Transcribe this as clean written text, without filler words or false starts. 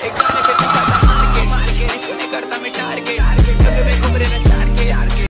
Take that.